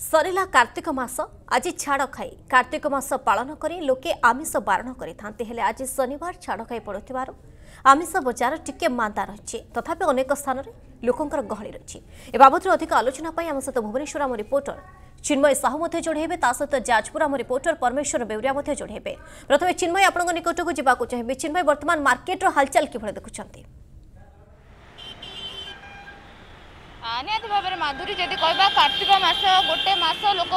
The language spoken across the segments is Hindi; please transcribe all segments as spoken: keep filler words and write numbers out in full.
सरला कार्तिक मास आज छाड़ खाई कार्तिक मास पालन करी लोके आमिष बारण करें। आज शनिवार छाड़ खाई पड़ुथिबारु आमिष बजार टिके मांदा रही तथापि अनेक स्थान में लोकंकर गहली रही। ए बाबतर अधिक आलोचना पाई आम सहित भुवनेश्वर आम रिपोर्टर चिन्मय साहू जोड़े सहित जाजपुर आम रिपोर्टर परमेश्वर बेउरिया जोड़े। प्रथम चिन्मय आपंक निकट को जावाक चाहिए। चिन्मय बर्तमान मार्केट हालचाल किभली देखुछन्ती? निहत भाव में माधुरी जदि कह कार्तिक मास गोटे मास लोक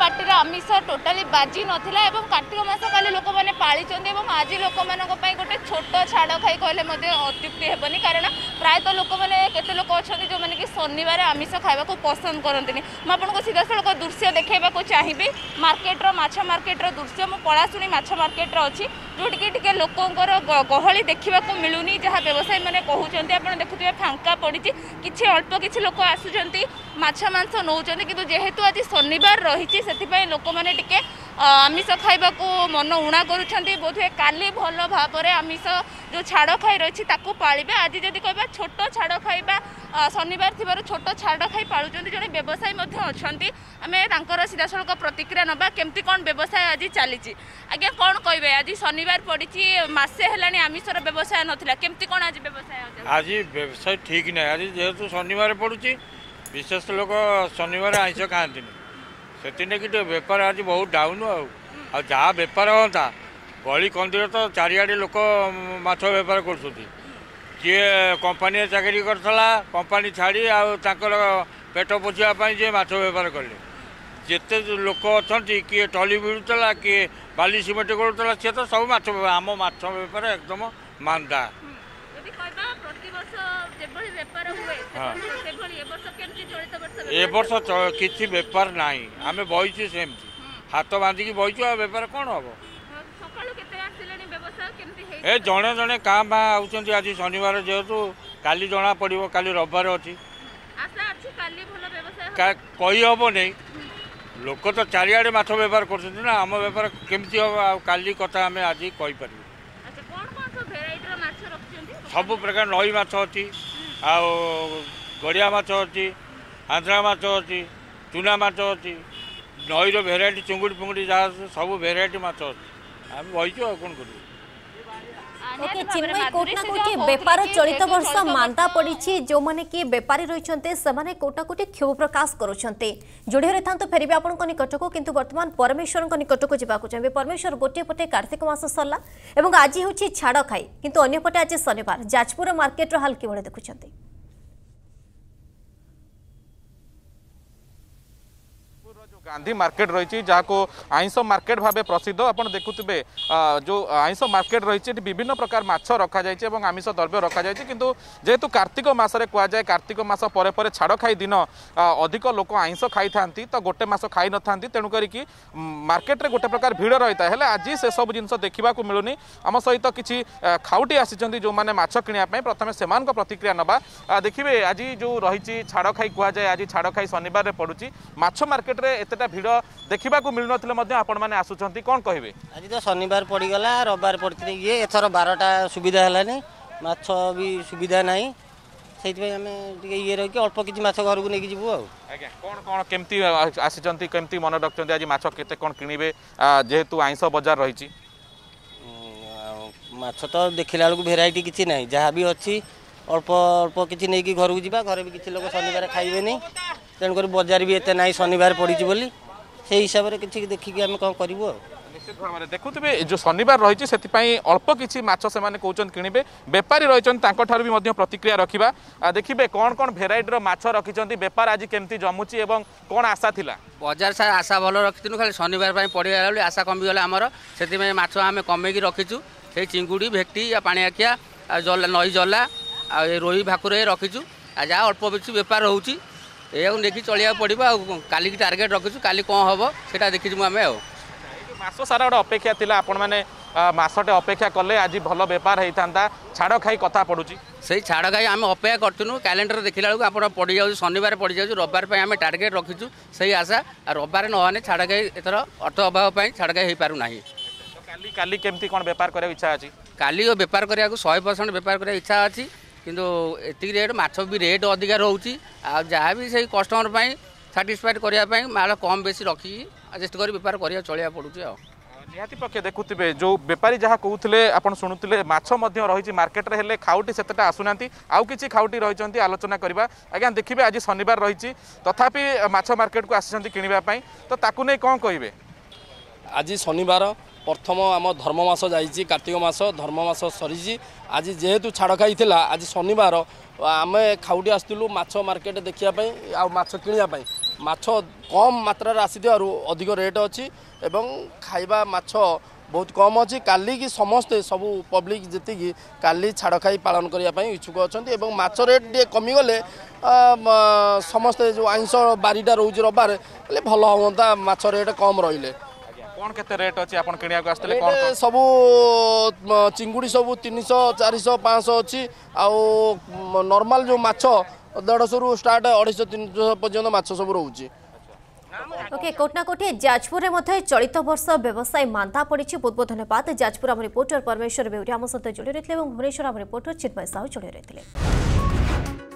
मानटर आमिष टोटाली बाजी नाला कार्तिक मास खाली लोक मैंने पाली आज लोक मानी गोटे छोट छाड़ खाई कहले अत्युक्ति हेनी कारण प्रायतः लोक मैंने केते लोक अच्छा जो मैंने कि शनिवार आमिष खावाक पसंद करते। मुझे सीधा साल दृश्य देखा चाहिए मार्केट्र माछ मार्केट्र दृश्य मु पलाशुणी माछ मार्केट्र अच्छी जोटी टी लोक गहली देखा मिलूनी जहाँ व्यवसायी मैंने कहते हैं। आज देखुए फांका पड़ी कि अल्प किसी लोक आसुंट माछ मांस नौ किंतु जेहेतु आज शनिवार रही से लोक मैंने टिके आमिष खावा मन उणा करोधे काली भल भाव में आमिष जो छाड़ खाई रही पालिबे। आज जदि कह छोट छाड़ खाइबा शनिवार थिबारु छोट छाड़ खाई पालुचंती जने व्यवसायी मध्य अछंती। आमे तांकर सीधासल प्रतिक्रिया नबा केमती कोन व्यवसाय आज चली आज्ञा कोन कहबे? आज शनिवार पड़ी मासे हेलानी आमिषर व्यवसाय नथिला केमती कोन आज व्यवसाय? आज व्यवसाय ठीक ना आज जेहेतु शनिवार पड़ी विशेष लोक शनिवार आइंस खाती से बेपार आज बहुत डाउन आ जहाँ बेपार हाँ गली कंदीर तो चारिड़े लोक माछ बेपार करे कंपानी चाकरी करथला कंपानी छाड़ी आकर पेट पोषापी जे माछ बेपार कले जिते लोक अच्छा किए टली मिलूला किए बाली सीमेंट करूला सी तो सब माछ आम माछ बेपार एकदम मांदा। ए वर्ष किसी बेपार ना आम बही सेमती हाथ बांधिकी बही बेपार कौन हम ए जड़े जड़े क्या माँ आज शनिवार जेहेतु काली जना पड़ो काली रविवार अच्छी कही हम नहीं लोक तो चारिड़े माछ बेपार करना आम बेपार केमती हम काली कथा आम आज कहीपर सब प्रकार नई माछ अच्छी आउ गड़िया माछ अच्छी आंध्रा माछ अच्छी चूना माछ अच्छी नईर भेराइट चुंगुड़ी फुंगुड़ी जहाँ सब भेराइट माछ अच्छी आम बही आउ कौन कर। ओके चिन्मय कोट ना कोटी बेपार चलित वर्ष मांदा पड़ी जो माने कि बेपारी रही से कोटा कोटी क्षोभ प्रकाश करुंटे जोड़े रही था तो फेर भी आपण निकटक किंतु बर्तमान परमेश्वर निकटक जावाक चाहिए। परमेश्वर गोटे पटे कार्तिक मास सरला और आज हूँ छाड़ खाई किंतु अन्य पटे आज शनिवार जाजपुर मार्केट हाल किभली देखुछन्ते? गांधी मार्केट रही जहाँ आइंस मार्केट भाव प्रसिद्ध आपड़ देखुए जो आइंस मार्केट रही विभिन्न प्रकार माछ रखा और आमिष द्रव्य रखा किंतु जेहेतु कार्तिक मासरे कहुए कार्तिक मास परे परे छाड़ खाई दिन अधिक लोक आइंस खाई था तो गोटे मास खाई न था तेणु करी मार्केट रे गोटे प्रकार भिड़ रही है। आज से सब जिन देखा मिलूनी आम सहित किसी खाउटी आसी जो मैंने माछ किणापी प्रथम से प्रतिक्रिया नवा देखिए। आज जो रही छाड़ खाई कहुए आज छाड़ खाई शनिवार पड़ू माछ मार्केट रे एतेटा भिड़ देखा मिलू ना आपण मैंने आसुँच कौन कहे? आज तो शनिवार पड़गला रविवार पड़ती ये एथर बारटा सुविधा है माछ भी सुविधा ना से ये रही अल्प किसी माछ घर को लेकिन जीवु आज्ञा कौन कौन केमती आसी केमती मन रखते आज माछ केते कौन किणवे जेहेतु आइंस बजार रही माछ तो देखला बेलू भेराइट किसी ना जहाँ भी अच्छी अल्प अल्प किसी नहीं घर को जावा घर भी किसी लोग शनिवार खाइबे तेणुक बजार भी एत ना शनिवार पड़ी बोली से हिसाब से किसी देखिकी आम कौन करूँ निश्चित भाव में देखुए जो शनिवार रही से अल्प किसी माछ से कौन किणवे बेपारी रही प्रतिक्रिया रखा देखिए कौन कौन भेराइटर माछ रखिंट बेपार आज केमती जमुची और कौन आशा था बजार सारा आशा भल रखी खाली शनिवार पड़गला आशा कमिगला आमर से माछ आम कमेक रखीचु से चिंगुड़ी भेटी पाणिआखिया नई जला आ रोही भाकुरे रखीचु आ जहाँ अल्प बेचु बेपार होची यू देखिए चलिया पड़ा काली टार्गेट रखीचु काली कौन हम से देखी आम मास सारा गोटे अपेक्षा थी आपण मैंने मासटे अपेक्षा कले आज भल बेपार होता छाड़ खाई कथा पड़ूँ से छाड़ खाई आम अपेक्षा करूँ कैलेंडर देखला बेलू आप पड़ जाऊँ शनिवार पड़ जाऊँ रविवार आम टार्गेट रखीचु से आशा रविवार नहने छाड़ खाई एथर अर्थ अभाव छाड़ खाई हो पारना तो काली केमती कौन बेपार कराया इच्छा अच्छी काली बेपार कराया शहे परसेंट बेपार कराया इच्छा अच्छी किंतु एति रेट माछ भी रेट अधिका रोची आ जहाँ भी से कस्टमर पर साटिस्फाइड करने माल कम बेस रखी आडजस्ट कर बेपार कर चलिया पड़ू आ निहाती पक्षे देखुथिबे जो व्यापारी जहाँ कहते आपड़ शुणुते माछ मध्य रही मार्केट हेले खाउटी सेतटा आसुना आउ किसी खाउटी रही आलोचना करवा आज्ञा देखिए आज शनिवार रही तथापि माछ मार्केट को आसी कि तो ताकू नहीं कौन कहे आज शनिवार प्रथम आम धर्ममास जाइए कार्तिक मास धर्ममास सरी आज जेहेतु छाड़ खाई आज शनिवार आम खाउटी आसलु माछ मार्केट देखापी आछ कि माछ कम मात्रा आसी अधिक रेट अच्छी एवं खाइबा माछ बहुत कम अच्छी काली की समस्ते सबू पब्लिक जी काली छाड़ खाई पालन करने इच्छुक अच्छा एवं माछ रेट टे कमीगले समस्ते जो आईष बारीटा रोज रबार भल हाँ माछ रेट कम रही कौन केते रेट अच्छी आपन किनिया को आस्तले कौन कौन सबू चिंगुड़ी सबू तीन सौ चार सौ पाँच सौ अच्छी आउ नॉर्मल जो माछ देढ़शो रु स्टार्ट अढ़ाई तीन सौ पर्यटन माछ सब रोचे ओके कोटना कोटे जाजपुर में मधे चलित वर्ष व्यवसाय मांदा पड़ी बहुत बहुत धन्यवाद। जाजपुर आम रिपोर्टर परमेश्वर बेउरी आम सहित जोड़ी रही भुवनेश्वर आम रिपोर्टर चिन्मय साहू जोड़ी रही।